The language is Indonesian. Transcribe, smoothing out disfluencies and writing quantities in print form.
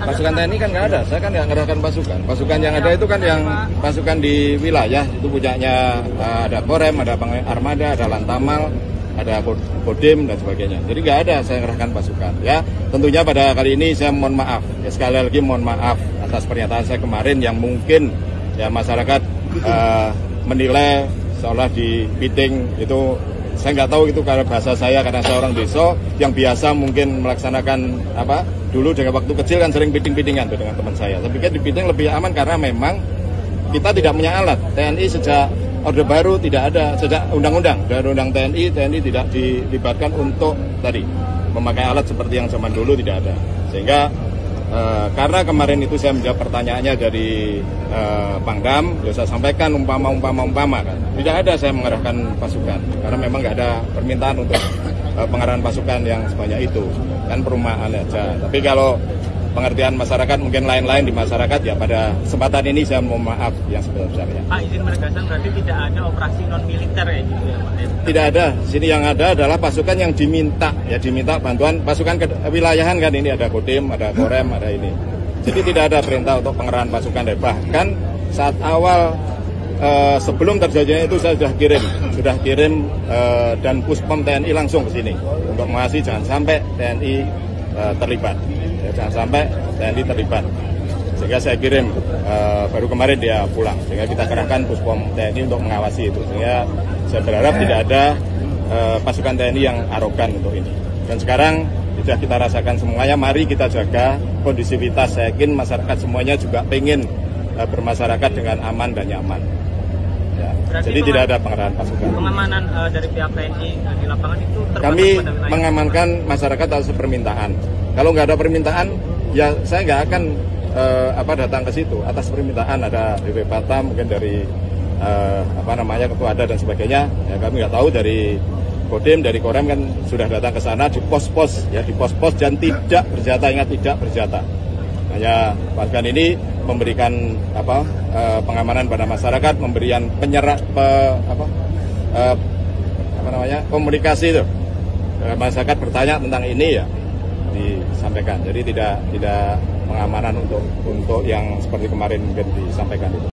Pasukan TNI kan nggak ada, saya kan nggak ngerahkan pasukan. Pasukan yang ada itu kan yang pasukan di wilayah, itu punyanya ada Korem, ada Armada, ada Lantamal, ada Kodim dan sebagainya. Jadi nggak ada saya ngerahkan pasukan. Ya, tentunya pada kali ini saya mohon maaf. Ya, sekali lagi mohon maaf atas pernyataan saya kemarin yang mungkin ya masyarakat menilai seolah di piting itu. Saya nggak tahu itu karena bahasa saya, karena saya orang desa yang biasa mungkin melaksanakan apa dulu dengan waktu kecil kan sering piting-pitingan tuh dengan teman saya. Saya pikir di piting lebih aman karena memang kita tidak punya alat. TNI sejak Orde Baru tidak ada, sejak undang-undang dari undang TNI tidak dilibatkan untuk tadi memakai alat seperti yang zaman dulu tidak ada. Sehingga karena kemarin itu saya menjawab pertanyaannya dari Pangdam, ya saya sampaikan umpama kan. Tidak ada saya mengerahkan pasukan karena memang nggak ada permintaan untuk pengarahan pasukan yang sebanyak itu kan, perumahan aja. Tapi kalau pengertian masyarakat mungkin lain-lain di masyarakat ya, pada kesempatan ini saya mohon maaf yang sebesar-besarnya. Pak, izin menegaskan berarti tidak ada operasi non militer ya gitu ya, Pak? Tidak ada. Sini yang ada adalah pasukan yang diminta ya, diminta bantuan pasukan wilayahan kan, ini ada Kodim, ada Korem, ada ini. Jadi tidak ada perintah untuk pengerahan pasukan. Bahkan saat awal sebelum terjadinya itu saya sudah kirim dan Puspom TNI langsung ke sini untuk mengawasi jangan sampai TNI terlibat. Jangan sampai TNI terlibat, sehingga saya kirim baru kemarin dia pulang, sehingga kita kerahkan Puspom TNI untuk mengawasi itu. Sehingga saya berharap tidak ada pasukan TNI yang arogan untuk ini. Dan sekarang sudah kita rasakan semuanya, mari kita jaga kondusivitas. Saya yakin masyarakat semuanya juga pengen bermasyarakat dengan aman dan nyaman. Ya, jadi tidak ada pengerahan pasukan. Pengamanan dari pihak TNI di lapangan itu kami mengamankan masyarakat atas permintaan. Kalau nggak ada permintaan, ya saya nggak akan datang ke situ. Atas permintaan ada BP Batam, mungkin dari ketua ada dan sebagainya. Ya, kami nggak tahu dari Kodim, dari Korem kan sudah datang ke sana di pos-pos, ya di pos-pos dan tidak bersenjata, ingat tidak bersenjata. Hanya pasukan ini memberikan pengamanan pada masyarakat, memberikan komunikasi itu. Masyarakat bertanya tentang ini ya, disampaikan. Jadi tidak pengamanan untuk yang seperti kemarin mungkin disampaikan itu.